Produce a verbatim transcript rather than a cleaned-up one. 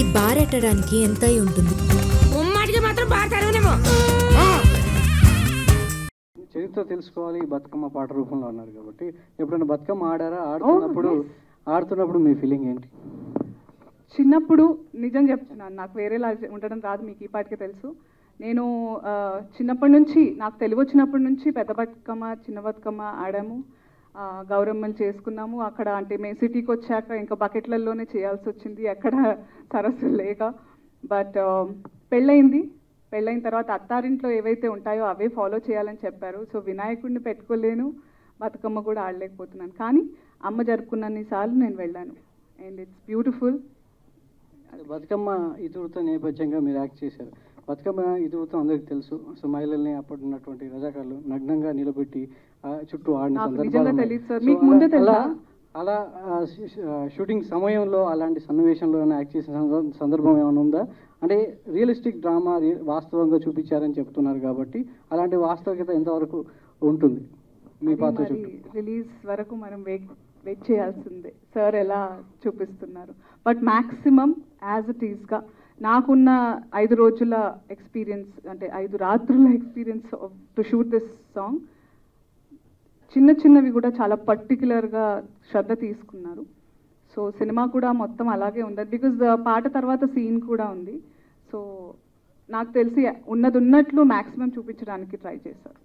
ఈ బార్ ఎట్టడానికి ఎంత ఉంటుంది? చరిత్ర తెలుసుకోవాలి. బతుకమ్మ పాట రూపంలో అన్నారు కాబట్టి ఎప్పుడైనా బతుకమ్మ ఆడారా? ఆడుతున్నప్పుడు ఆడుతున్నప్పుడు మీ ఫీలింగ్ ఏంటి? చిన్నప్పుడు నిజం చెప్తున్నాను, నాకు వేరేలా ఉండడం రాదు, మీకు ఈ పాటికే తెలుసు. నేను చిన్నప్పటి నుంచి, నాకు తెలివి వచ్చినప్పటి నుంచి పెద్ద బతుకమ్మ చిన్న బతుకమ్మ ఆడాము, గౌరమ్మలు చేసుకున్నాము. అక్కడ అంటే మేము సిటీకి వచ్చాక ఇంకా బకెట్లలోనే చేయాల్సి వచ్చింది, ఎక్కడ సరస్సు లేక. బట్ పెళ్ళయింది, పెళ్ళైన తర్వాత అత్తారింట్లో ఏవైతే ఉంటాయో అవే ఫాలో చేయాలని చెప్పారు. సో వినాయకుడిని పెట్టుకోలేను, బతుకమ్మ కూడా ఆడలేకపోతున్నాను, కానీ అమ్మ జరుపుకున్నన్నిసార్లు నేను వెళ్ళాను అండ్ ఇట్స్ బ్యూటిఫుల్. బతుకమ్మ ఇతివృత్త నేపథ్యంగా మీరు యాక్ట్ చేశారు. బతుకమ్మ ఇతివృత్తం అందరికీ తెలుసు, సో మహిళల్ని అప్పుడు ఉన్నటువంటి రజాకారులు నగ్నంగా నిలబెట్టి చుట్టూ ఆడిన, అలా షూటింగ్ సమయంలో అలాంటి సన్నివేశంలో యాక్ట్ చేసిన సందర్భం ఏమైనా ఉందా? అంటే రియలిస్టిక్ డ్రామా వాస్తవంగా చూపించారని చెప్తున్నారు కాబట్టి అలాంటి వాస్తవికత ఎంతవరకు ఉంటుంది మీ పాత్ర చుట్టూ? రిలీజ్ వరకు మనం వెయిట్ చేయాల్సిందే సార్ ఎలా చూపిస్తున్నారు. బట్ మ్యాక్సిమం యాజ్ ఇట్ ఈస్గా నాకున్న ఐదు రోజుల ఎక్స్పీరియన్స్, అంటే ఐదు రాత్రుల experience to shoot this song, చిన్న చిన్నవి కూడా చాలా పర్టిక్యులర్గా శ్రద్ధ తీసుకున్నారు. సో సినిమా కూడా మొత్తం అలాగే ఉంది, బికాజ్ పాట తర్వాత సీన్ కూడా ఉంది. సో నాకు తెలిసి ఉన్నది ఉన్నట్లు మ్యాక్సిమం చూపించడానికి ట్రై చేశారు.